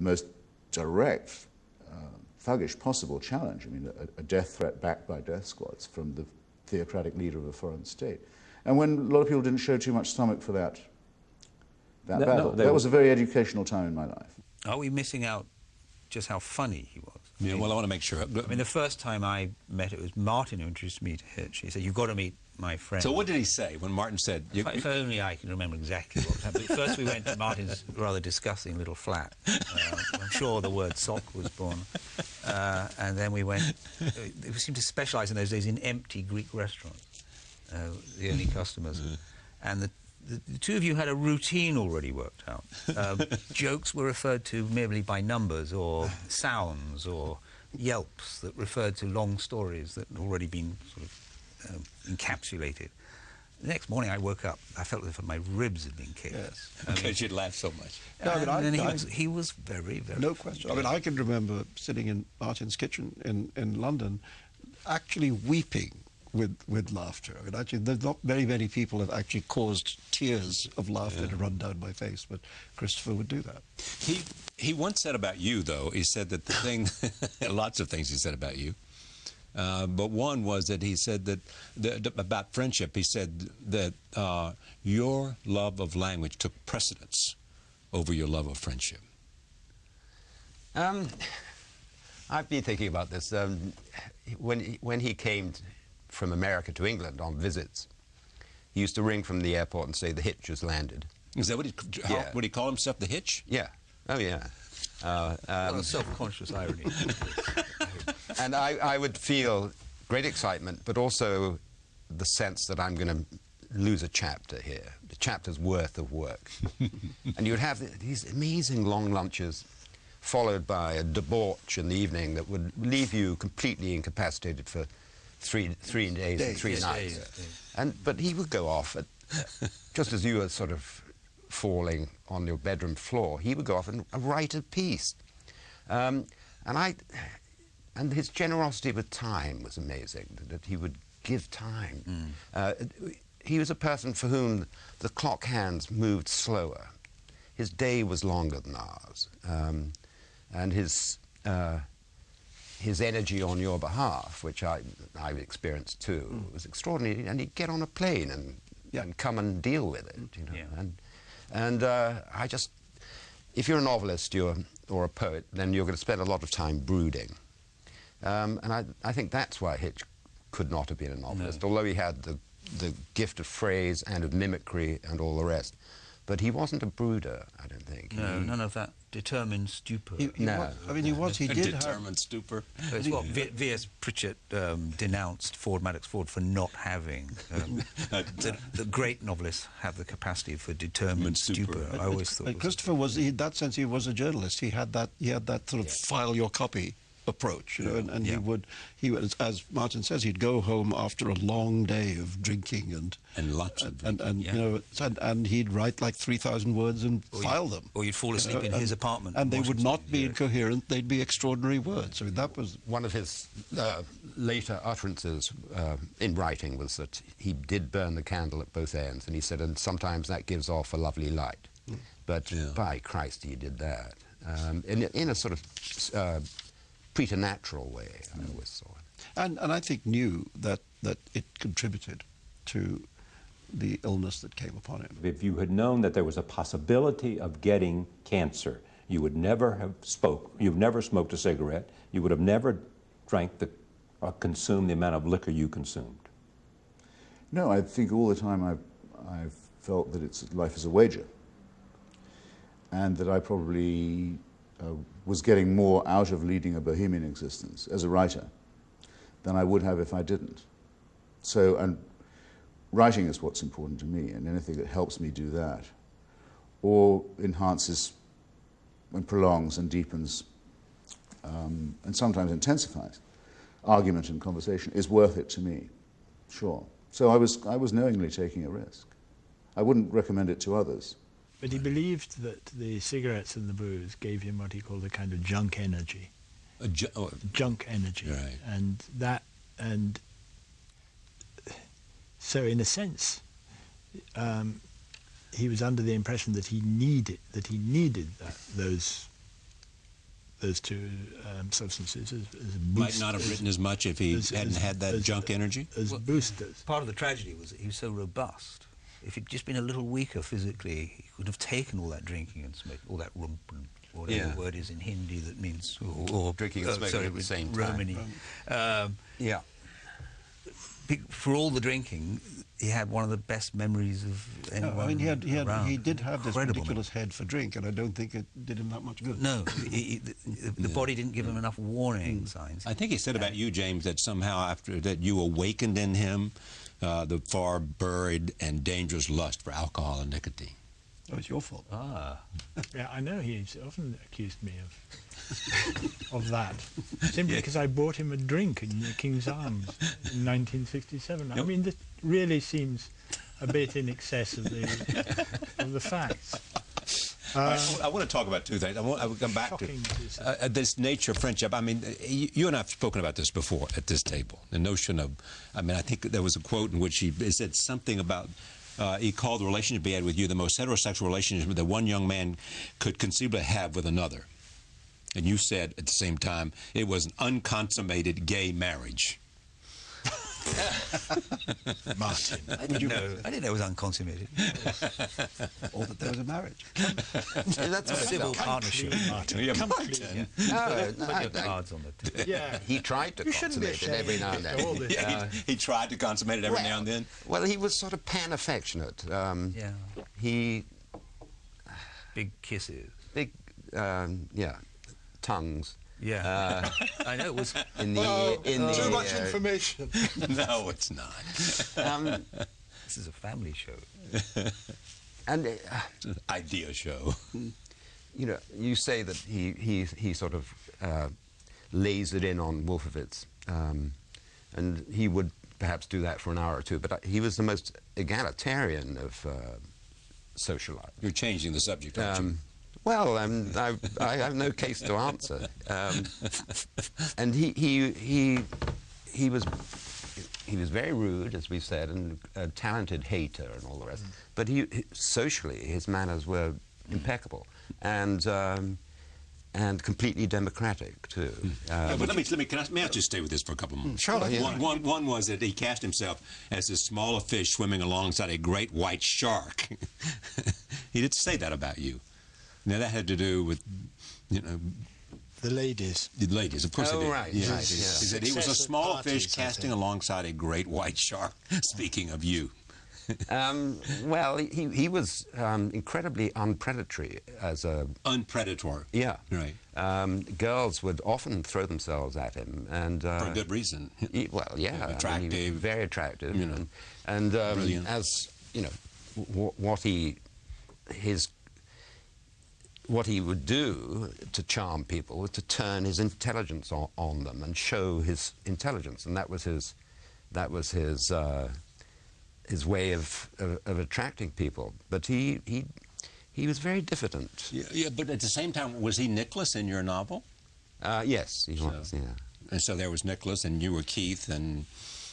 the most direct, thuggish possible challenge. I mean, a death threat backed by death squads from the theocratic leader of a foreign state. And when a lot of people didn't show too much stomach for that battle, that was a very educational time in my life. Are we missing out just how funny he was? Yeah, well, I want to make sure. I mean, the first time I met, it was Martin who introduced me to Hitch. He said, "You've got to meet my friend." So what did he say when Martin said... If only I can remember exactly what happened. But first we went to Martin's rather disgusting little flat. I'm sure the word sock was born. And then we went... They seemed to specialise in those days in empty Greek restaurants, the only customers. And the two of you had a routine already worked out. Jokes were referred to merely by numbers or sounds or yelps that referred to long stories that had already been sort of encapsulated. The next morning I woke up, I felt as if my ribs had been kicked. Yes, because you'd laughed so much. No, he was very, very... No question. I mean, I can remember sitting in Martin's kitchen in London, actually weeping with laughter. I mean, actually, there's not very many people have actually caused tears of laughter to run down my face, but Christopher would do that. He once said about you, though, he said that the thing, lots of things he said about you, but one was that he said that, about friendship, he said that your love of language took precedence over your love of friendship. I've been thinking about this. When he came from America to England on visits, he used to ring from the airport and say, "The Hitch has landed." Is that what would he call himself, the Hitch? Yeah. Oh, yeah. Well, self-conscious irony. And I would feel great excitement, but also the sense that I'm going to lose a chapter here, a chapter's worth of work. And you'd have these amazing long lunches, followed by a debauch in the evening that would leave you completely incapacitated for three days and three nights. But he would go off, just as you were sort of falling on your bedroom floor, he would go off and write a piece. And his generosity with time was amazing, that he would give time. He was a person for whom the clock hands moved slower. His day was longer than ours. And his energy on your behalf, which I experienced too, was extraordinary. And he'd get on a plane and come and deal with it, you know. Yeah. And I just, if you're a novelist or a poet, then you're going to spend a lot of time brooding. And I think that's why Hitch could not have been a novelist, although he had the gift of phrase and of mimicry and all the rest. But he wasn't a brooder, I don't think. No, none of that determined stupor. He did have a determined stupor. It's what V.S. Pritchett denounced Ford Maddox Ford for not having. The great novelists have the capacity for determined stupor. I always thought. Christopher was, in that sense, he was a journalist. He had that sort of file your copy approach, you know, and he would, as Martin says, he'd go home after a long day of drinking and lots of drinking, you know, and he'd write like 3,000 words and file them. Or you'd fall asleep in his apartment. And they would not be incoherent, they'd be extraordinary words. I mean, that was... One of his later utterances in writing was that he did burn the candle at both ends, and he said, and sometimes that gives off a lovely light. But by Christ, he did that. In a sort of... preternatural way, I always saw it. And I think knew that it contributed to the illness that came upon him. If you had known that there was a possibility of getting cancer, you would never have you've never smoked a cigarette, you would have never drank or consumed the amount of liquor you consumed. No, I think all the time I've felt that life is a wager, and that I probably was getting more out of leading a bohemian existence as a writer than I would have if I didn't. So, and writing is what's important to me, and anything that helps me do that or enhances and prolongs and deepens and sometimes intensifies argument and conversation is worth it to me, sure. So I was knowingly taking a risk. I wouldn't recommend it to others. But he believed that the cigarettes and the booze gave him what he called a kind of junk energy. Junk energy. Right. And so in a sense, he was under the impression that he needed those those two substances as boosters. Might not have written as much if he hadn't had that junk energy? As boosters. Part of the tragedy was that he was so robust. If he'd just been a little weaker physically, he could have taken all that drinking and smoking, all that rump and whatever the word is in Hindi that means... Or drinking and smoking at the same time. Romany. Yeah. For all the drinking, he had one of the best memories of anyone. No, I mean, he did have this ridiculous head for drink, and I don't think it did him that much good. No, the body didn't give him enough warning signs. I think he said about you, James, that somehow after that you awakened in him the far buried and dangerous lust for alcohol and nicotine. Oh, it's your fault. Ah. Yeah, I know. He's often accused me of that, simply because I bought him a drink in the King's Arms in 1967. Yep. I mean, this really seems a bit in excess of the facts. I want to talk about two things. I will come back to this nature of friendship. I mean, you and I have spoken about this before at this table. The notion of, I mean, I think there was a quote in which he said something about. He called the relationship he had with you the most heterosexual relationship that one young man could conceivably have with another. And you said at the same time it was an unconsummated gay marriage. Martin, I didn't know it was unconsummated. Or that there was a marriage. That's a civil partnership, Martin. Martin. No, put your cards on the table. Yeah. He tried to consummate it every now and then. Yeah, he tried to consummate it every now and then. Well, he was sort of pan-affectionate. He... Big kisses. Big, tongues. Yeah, I know it was in the too much information. No, it's not. This is a family show, and idea show. You know, you say that he sort of lasered in on Wolfowitz, and he would perhaps do that for an hour or two. But he was the most egalitarian of socialites. You're changing the subject, aren't you? Well, I have no case to answer, and he was very rude, as we said, and a talented hater and all the rest. But he socially, his manners were impeccable, and completely democratic too. But may I just stay with this for a couple of moments? Sure. Yeah. One was that he cast himself as a smaller fish swimming alongside a great white shark. He did say that about you. Now that had to do with, you know, the ladies. The ladies, of course. Oh, right. Yes. Right, yes. He said he was a small fish casting alongside a great white shark. Speaking of you, well, he was incredibly unpredatory as a unpredatory. Yeah, right. Girls would often throw themselves at him, and for a good reason. Well, yeah, attractive, he was very attractive, you know, and brilliant. As you know, what he would do to charm people was to turn his intelligence on them and show his intelligence, and that was his way of attracting people. But he was very diffident. Yeah, yeah. But at the same time, was he Nicholas in your novel? Yes, he was. Yeah. And so there was Nicholas, and you were Keith, and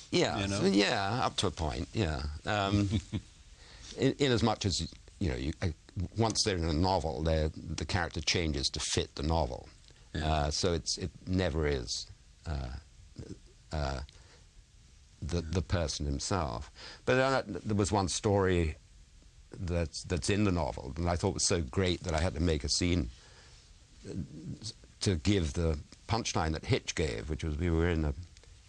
yeah, you know? Yeah, up to a point. Yeah. In as much as you know, once they're in a novel, the character changes to fit the novel. Yeah. So it never is the person himself. But there was one story that's in the novel, and I thought was so great that I had to make a scene to give the punchline that Hitch gave, which was we were in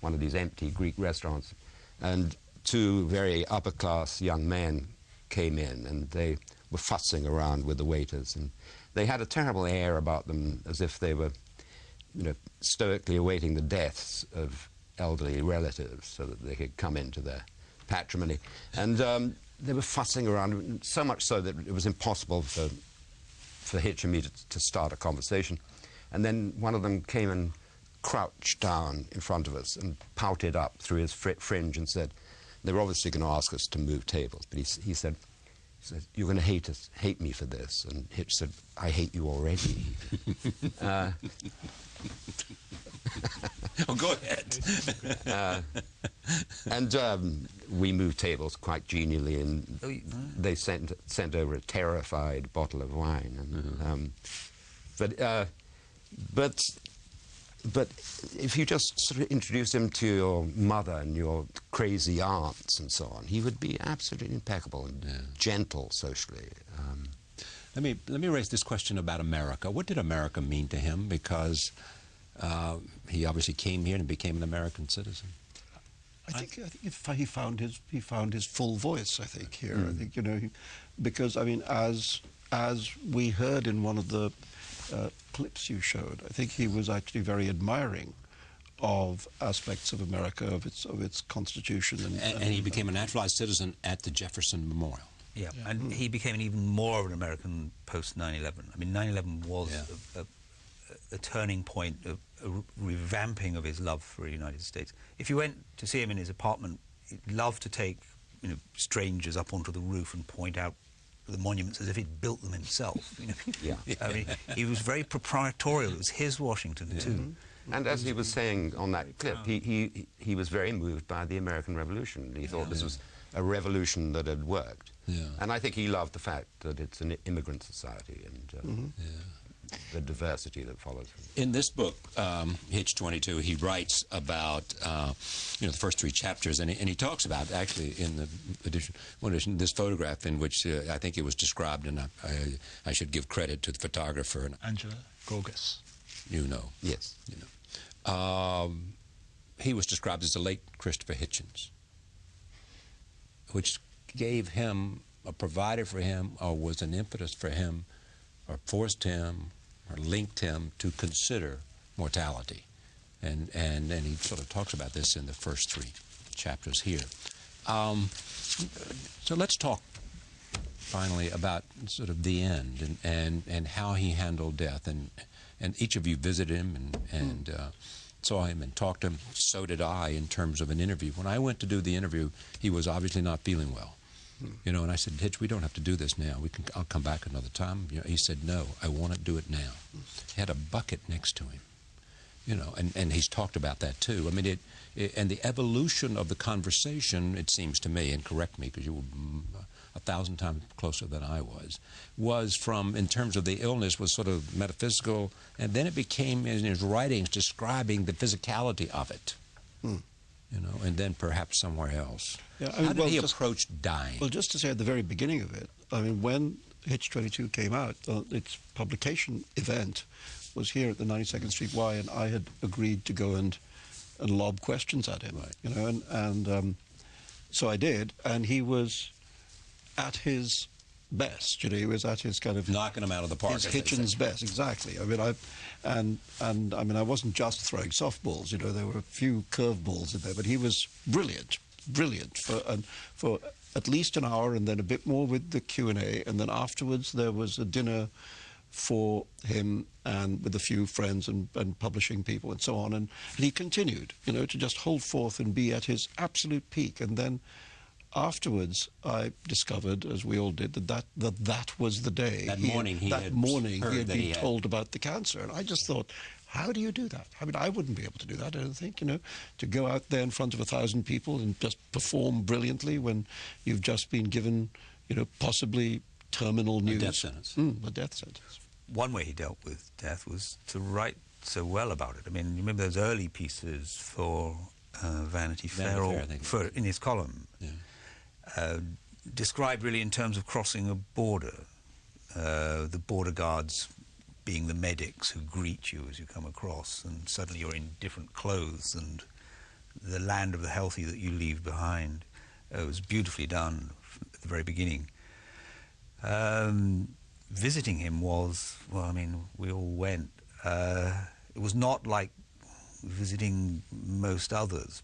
one of these empty Greek restaurants, and two very upper-class young men came in, and they were fussing around with the waiters, and they had a terrible air about them, as if they were, you know, stoically awaiting the deaths of elderly relatives so that they could come into their patrimony. And they were fussing around, so much so that it was impossible for Hitch and me to start a conversation. And then one of them came and crouched down in front of us and pouted up through his fringe and said, they were obviously going to ask us to move tables, but he said, you're going to hate me for this. And Hitch said, I hate you already. Oh, go ahead. And we moved tables quite genially, and they sent over a terrified bottle of wine. And, but But if you just sort of introduce him to your mother and your crazy aunts and so on, he would be absolutely impeccable and gentle socially. Let me raise this question about America. What did America mean to him? Because he obviously came here and became an American citizen. I think he found his full voice. I think here. Mm. I think because I mean, as we heard in one of the clips you showed, I think he was actually very admiring of aspects of America, of its constitution, and he became a naturalized citizen at the Jefferson Memorial. Yeah, yeah. And he became an even more of an American post 9/11. I mean, 9/11 was a turning point, a revamping of his love for the United States. If you went to see him in his apartment, he'd love to take strangers up onto the roof and point out the monuments as if he'd built them himself. I mean, he was very proprietorial. It was his Washington too. And as he was saying on that clip, he was very moved by the American Revolution. He thought this was a revolution that had worked. Yeah. And I think he loved the fact that it's an immigrant society and the diversity that follows from. In this book, Hitch 22, he writes about the first three chapters, and he talks about actually in the one edition this photograph in which I think it was described, and I should give credit to the photographer Angela Gorgas. Yes. He was described as the late Christopher Hitchens, which gave him, or provided for him, or was an impetus for him, or forced him, or linked him to consider mortality. And he sort of talks about this in the first three chapters here. So let's talk finally about sort of the end and how he handled death. And each of you visited him and saw him and talked to him. So did I in terms of an interview. When I went to do the interview, he was obviously not feeling well. And I said, Hitch, we don't have to do this now. I'll come back another time. He said, no, I want to do it now. He had a bucket next to him, and he's talked about that too. I mean, and the evolution of the conversation, it seems to me, and correct me because you were 1,000 times closer than I was from, in terms of the illness, was sort of metaphysical, and then it became, in his writings, describing the physicality of it. And then perhaps somewhere else. Yeah, I mean, How did he approach dying? Well, just to say at the very beginning of it, I mean, when Hitch 22 came out, its publication event was here at the 92nd Street Y, and I had agreed to go and lob questions at him, so I did, and he was at his best, he was at his kind of knocking him out of the park. His Hitchens best, exactly. I mean, I wasn't just throwing softballs. There were a few curveballs in there, but he was brilliant for at least an hour, and then a bit more with the Q&A, and then afterwards there was a dinner for him and with a few friends and publishing people and so on, and he continued, to just hold forth and be at his absolute peak, and then. Afterwards, I discovered, as we all did, that was the day. That morning, he had been told about the cancer, and I just thought, how do you do that? I mean, I wouldn't be able to do that. I don't think, to go out there in front of 1,000 people and just perform brilliantly when you've just been given, possibly terminal news. A death sentence. A death sentence. One way he dealt with death was to write so well about it. I mean, you remember those early pieces for Vanity Fair, in his column. Yeah. Described really in terms of crossing a border, the border guards being the medics who greet you as you come across, and suddenly you're in different clothes, and the land of the healthy that you leave behind. It was beautifully done at the very beginning. Visiting him was, we all went. It was not like visiting most others,